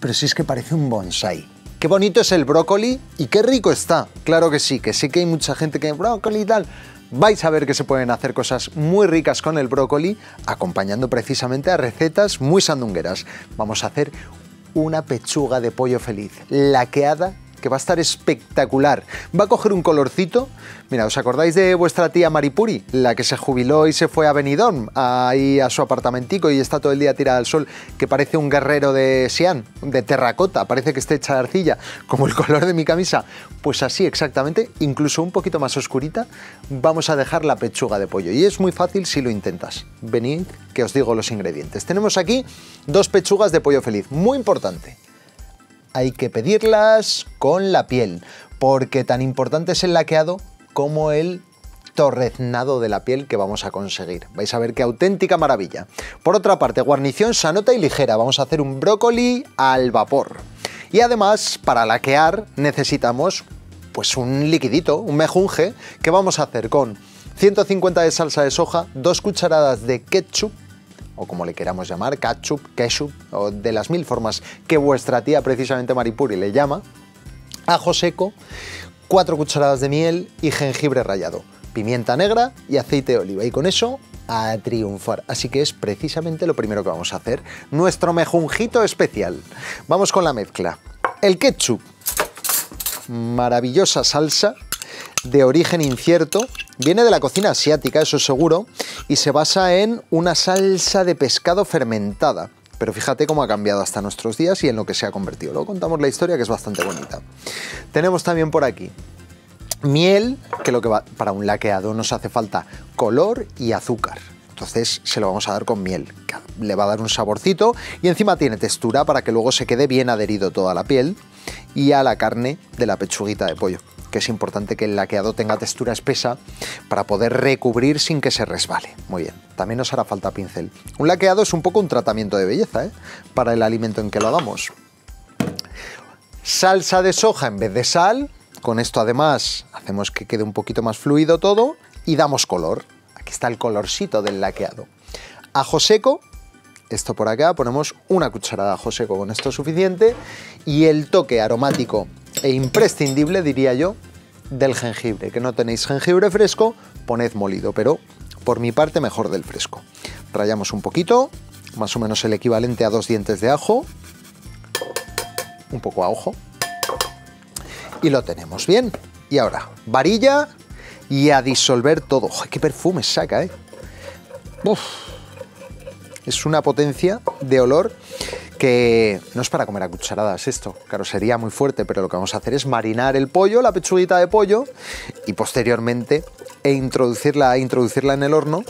Pero si es que parece un bonsái. Qué bonito es el brócoli y qué rico está. Claro que sí que hay mucha gente que brócoli y tal. Vais a ver que se pueden hacer cosas muy ricas con el brócoli, acompañando precisamente a recetas muy sandungueras. Vamos a hacer una pechuga de pollo feliz, laqueada, que va a estar espectacular. Va a coger un colorcito. Mira, ¿os acordáis de vuestra tía Maripuri? La que se jubiló y se fue a Benidorm, ahí a su apartamentico, y está todo el día tirada al sol, que parece un guerrero de Xi'an, de terracota, parece que esté hecha de arcilla, como el color de mi camisa. Pues así exactamente, incluso un poquito más oscurita, vamos a dejar la pechuga de pollo. Y es muy fácil si lo intentas. Venid, que os digo los ingredientes. Tenemos aquí 2 pechugas de pollo feliz, muy importante. Hay que pedirlas con la piel, porque tan importante es el laqueado como el torreznado de la piel que vamos a conseguir. Vais a ver qué auténtica maravilla. Por otra parte, guarnición sanota y ligera. Vamos a hacer un brócoli al vapor. Y además, para laquear necesitamos pues un liquidito, un mejunje, que vamos a hacer con 150 de salsa de soja, 2 cucharadas de ketchup, o como le queramos llamar, ketchup, o de las 1000 formas que vuestra tía, precisamente Maripuri, le llama, ajo seco, 4 cucharadas de miel y jengibre rallado, pimienta negra y aceite de oliva. Y con eso a triunfar. Así que es precisamente lo primero que vamos a hacer, nuestro mejunjito especial. Vamos con la mezcla. El ketchup, maravillosa salsa de origen incierto, viene de la cocina asiática, eso seguro, y se basa en una salsa de pescado fermentada. Pero fíjate cómo ha cambiado hasta nuestros días y en lo que se ha convertido. Luego contamos la historia, que es bastante bonita. Tenemos también por aquí miel, que lo que va para un laqueado nos hace falta color y azúcar. Entonces se lo vamos a dar con miel, que le va a dar un saborcito y encima tiene textura para que luego se quede bien adherido toda la piel y a la carne de la pechuguita de pollo, que es importante que el laqueado tenga textura espesa para poder recubrir sin que se resbale. Muy bien, también nos hará falta pincel. Un laqueado es un poco un tratamiento de belleza, ¿eh?, para el alimento en que lo hagamos. Salsa de soja en vez de sal. Con esto además hacemos que quede un poquito más fluido todo y damos color. Aquí está el colorcito del laqueado. Ajo seco. Esto por acá, ponemos 1 cucharada de ajo seco, con esto es suficiente. Y el toque aromático e imprescindible, diría yo, del jengibre. Que no tenéis jengibre fresco, poned molido, pero por mi parte mejor del fresco. Rallamos un poquito, más o menos el equivalente a 2 dientes de ajo. Un poco a ojo. Y lo tenemos bien. Y ahora, varilla y a disolver todo. ¡Ojo, qué perfume saca, eh! ¡Uf! Es una potencia de olor que no es para comer a cucharadas esto, claro, sería muy fuerte, pero lo que vamos a hacer es marinar el pollo, la pechuguita de pollo, y posteriormente introducirla en el horno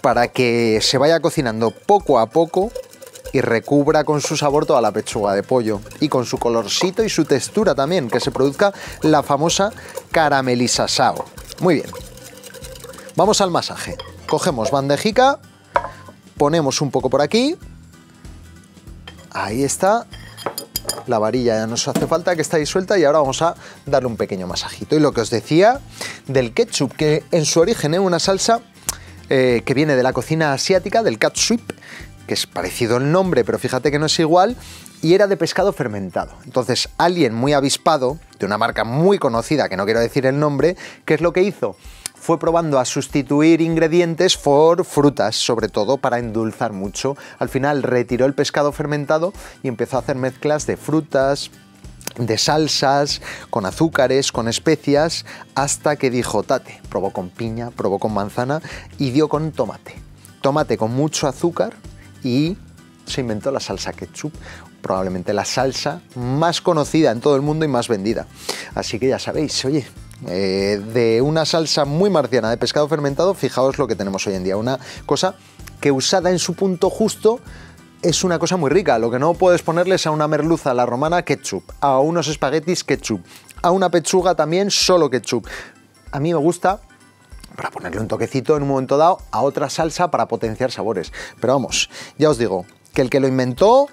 para que se vaya cocinando poco a poco y recubra con su sabor toda la pechuga de pollo y con su colorcito y su textura también, que se produzca la famosa caramelizasao. Muy bien, vamos al masaje. Cogemos bandejica. Ponemos un poco por aquí, ahí está, la varilla ya nos hace falta, que está disuelta, y ahora vamos a darle un pequeño masajito. Y lo que os decía del ketchup, que en su origen es una salsa que viene de la cocina asiática, del ketchup, que es parecido el nombre, pero fíjate que no es igual, y era de pescado fermentado. Entonces alguien muy avispado, de una marca muy conocida, que no quiero decir el nombre, ¿qué es lo que hizo? Fue probando a sustituir ingredientes por frutas, sobre todo para endulzar mucho. Al final retiró el pescado fermentado y empezó a hacer mezclas de frutas, de salsas, con azúcares, con especias, hasta que dijo, tate, probó con piña, probó con manzana y dio con tomate. Tomate con mucho azúcar, y se inventó la salsa ketchup, probablemente la salsa más conocida en todo el mundo y más vendida. Así que ya sabéis, oye, de una salsa muy marciana de pescado fermentado, fijaos lo que tenemos hoy en día, una cosa que usada en su punto justo es una cosa muy rica. Lo que no puedes ponerles a una merluza a la romana, ketchup, a unos espaguetis, ketchup, a una pechuga también, solo ketchup. A mí me gusta para ponerle un toquecito en un momento dado a otra salsa para potenciar sabores, pero vamos, ya os digo que el que lo inventó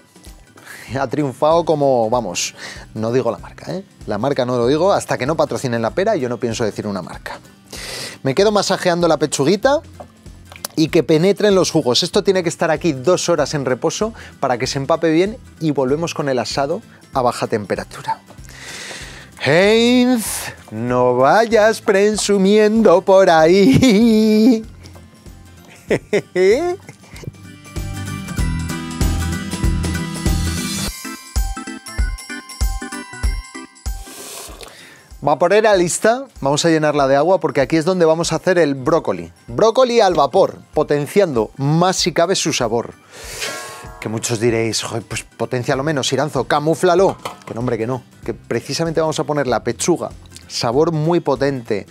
ha triunfado como, vamos, no digo la marca, ¿eh? La marca no lo digo, hasta que no patrocinen la pera, yo no pienso decir una marca. Me quedo masajeando la pechuguita y que penetre en los jugos. Esto tiene que estar aquí 2 horas en reposo para que se empape bien y volvemos con el asado a baja temperatura. Heinz, no vayas presumiendo por ahí. Vaporera lista, vamos a llenarla de agua porque aquí es donde vamos a hacer el brócoli. Brócoli al vapor, potenciando más si cabe su sabor. Que muchos diréis, pues potencialo menos, Siranzo, camúflalo. Que no, hombre, que no. Que precisamente vamos a poner la pechuga, sabor muy potente,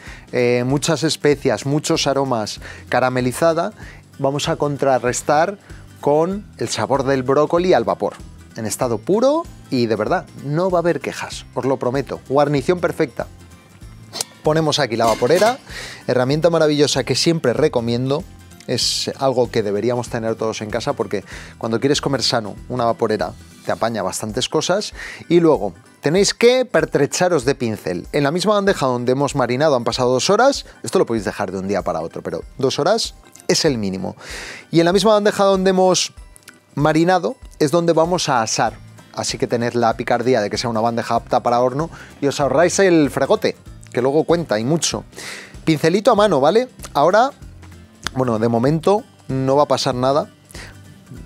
muchas especias, muchos aromas, caramelizada. Vamos a contrarrestar con el sabor del brócoli al vapor. En estado puro y de verdad, no va a haber quejas, os lo prometo. Guarnición perfecta. Ponemos aquí la vaporera, herramienta maravillosa que siempre recomiendo. Es algo que deberíamos tener todos en casa porque cuando quieres comer sano, una vaporera te apaña bastantes cosas. Y luego tenéis que pertrecharos de pincel. En la misma bandeja donde hemos marinado han pasado 2 horas. Esto lo podéis dejar de un día para otro, pero 2 horas es el mínimo. Y en la misma bandeja donde hemos marinado es donde vamos a asar, así que tened la picardía de que sea una bandeja apta para horno y os ahorráis el fregote, que luego cuenta y mucho. Pincelito a mano, ¿vale? Ahora, bueno, de momento no va a pasar nada,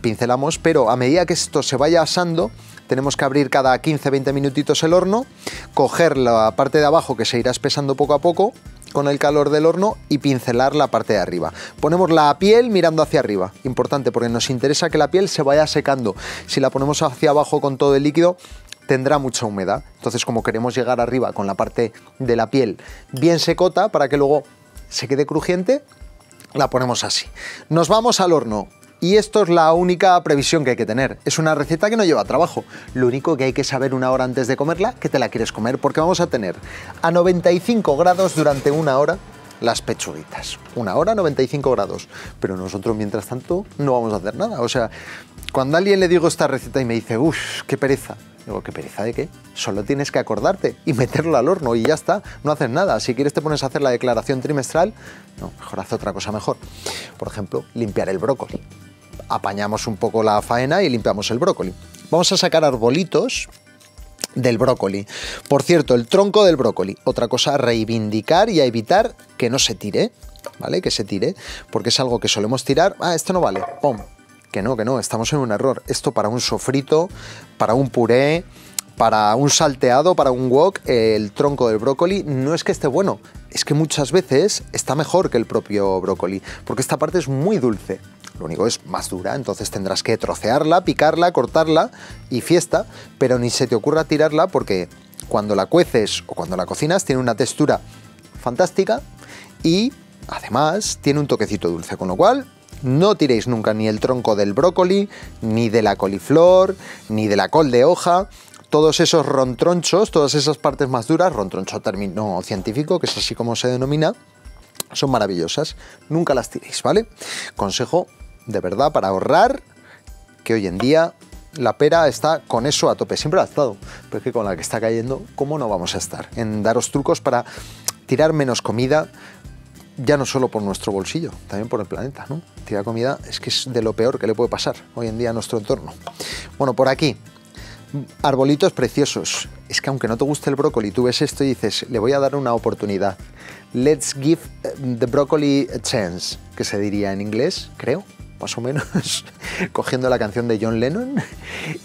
pincelamos, pero a medida que esto se vaya asando, tenemos que abrir cada 15-20 minutitos el horno, coger la parte de abajo que se irá espesando poco a poco con el calor del horno y pincelar la parte de arriba. Ponemos la piel mirando hacia arriba, importante porque nos interesa que la piel se vaya secando. Si la ponemos hacia abajo con todo el líquido tendrá mucha humedad, entonces como queremos llegar arriba con la parte de la piel bien secota para que luego se quede crujiente, la ponemos así. Nos vamos al horno. Y esto es la única previsión que hay que tener. Es una receta que no lleva trabajo. Lo único que hay que saber 1 hora antes de comerla, que te la quieres comer, porque vamos a tener a 95 grados durante 1 hora las pechuguitas. 1 hora, 95 grados. Pero nosotros, mientras tanto, no vamos a hacer nada. O sea, cuando a alguien le digo esta receta y me dice, uff, qué pereza. Digo, ¿qué pereza de qué? Solo tienes que acordarte y meterlo al horno y ya está. No haces nada. Si quieres te pones a hacer la declaración trimestral, no, mejor haz otra cosa mejor. Por ejemplo, limpiar el brócoli. Apañamos un poco la faena y limpiamos el brócoli. Vamos a sacar arbolitos del brócoli. Por cierto, el tronco del brócoli. Otra cosa a reivindicar y a evitar que no se tire, ¿vale? Que se tire, porque es algo que solemos tirar. Ah, esto no vale. ¡Pum! Que no, estamos en un error. Esto para un sofrito, para un puré, para un salteado, para un wok, el tronco del brócoli no es que esté bueno, es que muchas veces está mejor que el propio brócoli, porque esta parte es muy dulce. Lo único es más dura, entonces tendrás que trocearla, picarla, cortarla y fiesta, pero ni se te ocurra tirarla porque cuando la cueces o cuando la cocinas tiene una textura fantástica y además tiene un toquecito dulce, con lo cual no tiréis nunca ni el tronco del brócoli, ni de la coliflor, ni de la col de hoja. Todos esos rontronchos, todas esas partes más duras, rontroncho término científico, que es así como se denomina, son maravillosas, nunca las tiréis, ¿vale? Consejo de verdad para ahorrar, que hoy en día la pera está con eso a tope, siempre ha estado, pero es que con la que está cayendo, ¿cómo no vamos a estar? En daros trucos para tirar menos comida, ya no solo por nuestro bolsillo, también por el planeta, ¿no? Tirar comida es que es de lo peor que le puede pasar hoy en día a nuestro entorno. Bueno, por aquí, arbolitos preciosos. Es que aunque no te guste el brócoli, tú ves esto y dices, le voy a dar una oportunidad. Let's give the broccoli a chance, que se diría en inglés, creo, más o menos, cogiendo la canción de John Lennon.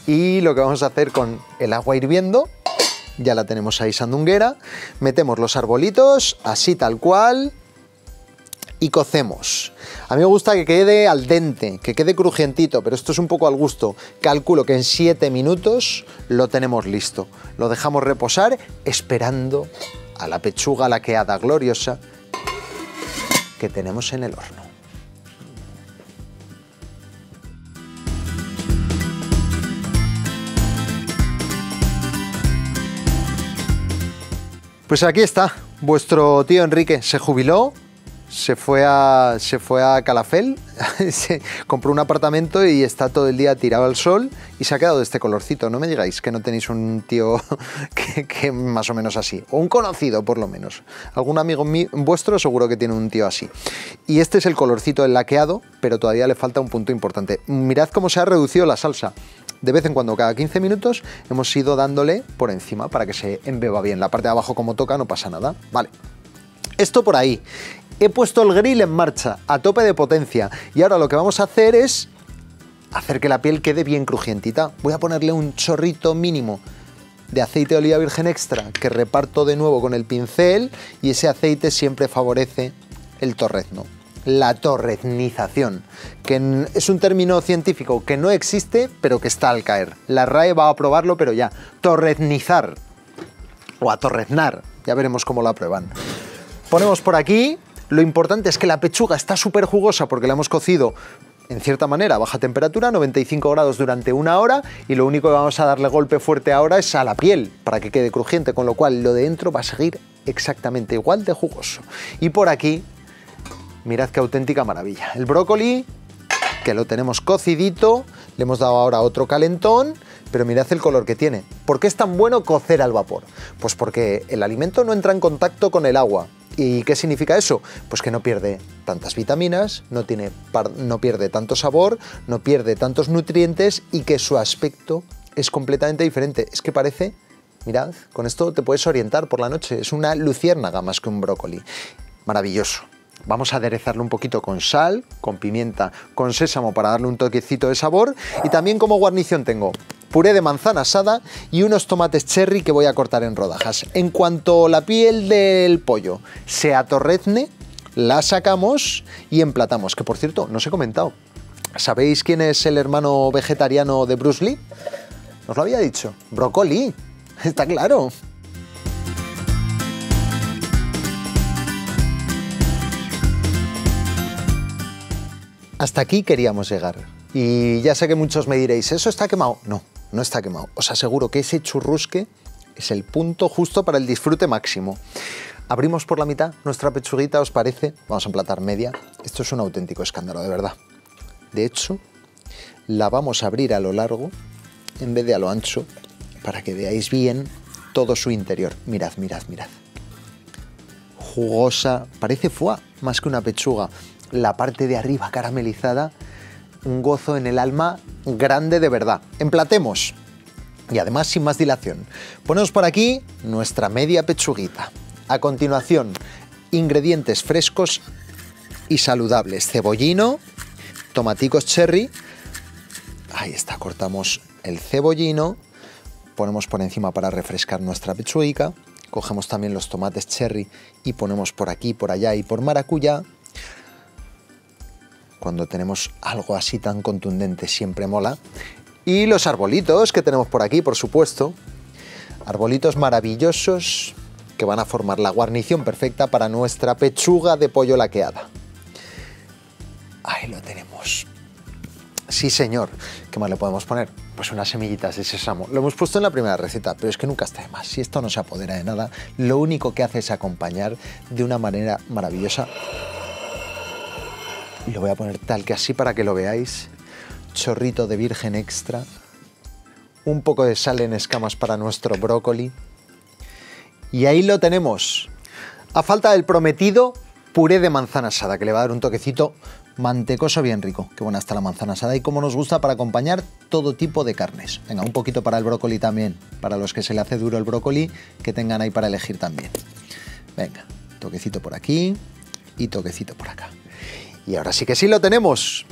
Y lo que vamos a hacer con el agua hirviendo, ya la tenemos ahí sandunguera, metemos los arbolitos, así tal cual, y cocemos. A mí me gusta que quede al dente, que quede crujientito, pero esto es un poco al gusto. Calculo que en 7 minutos lo tenemos listo. Lo dejamos reposar esperando a la pechuga laqueada gloriosa que tenemos en el horno. Pues aquí está, vuestro tío Enrique se jubiló, Se fue a Calafell, se compró un apartamento y está todo el día tirado al sol y se ha quedado de este colorcito. No me digáis que no tenéis un tío que más o menos así, o un conocido por lo menos. Algún amigo vuestro seguro que tiene un tío así. Y este es el colorcito del laqueado, pero todavía le falta un punto importante. Mirad cómo se ha reducido la salsa. De vez en cuando, cada 15 minutos, hemos ido dándole por encima para que se embeba bien. La parte de abajo, como toca, no pasa nada. Vale, esto por ahí. He puesto el grill en marcha, a tope de potencia, y ahora lo que vamos a hacer es hacer que la piel quede bien crujientita. Voy a ponerle un chorrito mínimo de aceite de oliva virgen extra, que reparto de nuevo con el pincel, y ese aceite siempre favorece el torrezno. La torreznización, que es un término científico que no existe, pero que está al caer. La RAE va a aprobarlo, pero ya. Torreznizar, o atorreznar, ya veremos cómo lo aprueban. Ponemos por aquí, lo importante es que la pechuga está súper jugosa porque la hemos cocido, en cierta manera, a baja temperatura, 95 grados durante una hora, y lo único que vamos a darle golpe fuerte ahora es a la piel, para que quede crujiente, con lo cual lo de dentro va a seguir exactamente igual de jugoso. Y por aquí, mirad qué auténtica maravilla. El brócoli, que lo tenemos cocidito, le hemos dado ahora otro calentón, pero mirad el color que tiene. ¿Por qué es tan bueno cocer al vapor? Pues porque el alimento no entra en contacto con el agua. ¿Y qué significa eso? Pues que no pierde tantas vitaminas, no pierde tanto sabor, no pierde tantos nutrientes, y que su aspecto es completamente diferente. Es que parece, mirad, con esto te puedes orientar por la noche. Es una luciérnaga más que un brócoli. Maravilloso. Vamos a aderezarlo un poquito con sal, con pimienta, con sésamo para darle un toquecito de sabor. Y también como guarnición tengo puré de manzana asada y unos tomates cherry que voy a cortar en rodajas. En cuanto la piel del pollo se atorrezne, la sacamos y emplatamos. Que por cierto, no os he comentado. ¿Sabéis quién es el hermano vegetariano de Bruce Lee? ¿Os lo había dicho? Brócoli, está claro. Hasta aquí queríamos llegar, y ya sé que muchos me diréis, ¿eso está quemado? No, no está quemado. Os aseguro que ese churrusque es el punto justo para el disfrute máximo. Abrimos por la mitad nuestra pechuguita, ¿os parece? Vamos a emplatar media. Esto es un auténtico escándalo, de verdad. De hecho, la vamos a abrir a lo largo en vez de a lo ancho, para que veáis bien todo su interior. Mirad, mirad, mirad. Jugosa, parece foie más que una pechuga. La parte de arriba caramelizada, un gozo en el alma grande de verdad. Emplatemos, y además sin más dilación. Ponemos por aquí nuestra media pechuguita. A continuación, ingredientes frescos y saludables. Cebollino, tomaticos cherry, ahí está, cortamos el cebollino, ponemos por encima para refrescar nuestra pechuguica, cogemos también los tomates cherry y ponemos por aquí, por allá y por maracuyá. Cuando tenemos algo así tan contundente siempre mola. Y los arbolitos que tenemos por aquí, por supuesto. Arbolitos maravillosos que van a formar la guarnición perfecta para nuestra pechuga de pollo laqueada. Ahí lo tenemos. Sí, señor. ¿Qué más le podemos poner? Pues unas semillitas de sésamo. Lo hemos puesto en la primera receta, pero es que nunca está de más. Si esto no se apodera de nada, lo único que hace es acompañar de una manera maravillosa. Y lo voy a poner tal que así para que lo veáis. Chorrito de virgen extra. Un poco de sal en escamas para nuestro brócoli. Y ahí lo tenemos. A falta del prometido, puré de manzana asada, que le va a dar un toquecito mantecoso bien rico. Qué buena está la manzana asada y cómo nos gusta para acompañar todo tipo de carnes. Venga, un poquito para el brócoli también. Para los que se le hace duro el brócoli, que tengan ahí para elegir también. Venga, toquecito por aquí y toquecito por acá. Y ahora sí que sí lo tenemos.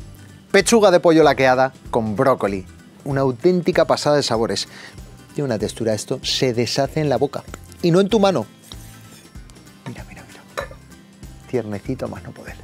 Pechuga de pollo laqueada con brócoli. Una auténtica pasada de sabores. Tiene una textura, esto se deshace en la boca. Y no en tu mano. Mira, mira, mira. Tiernecito más no poder.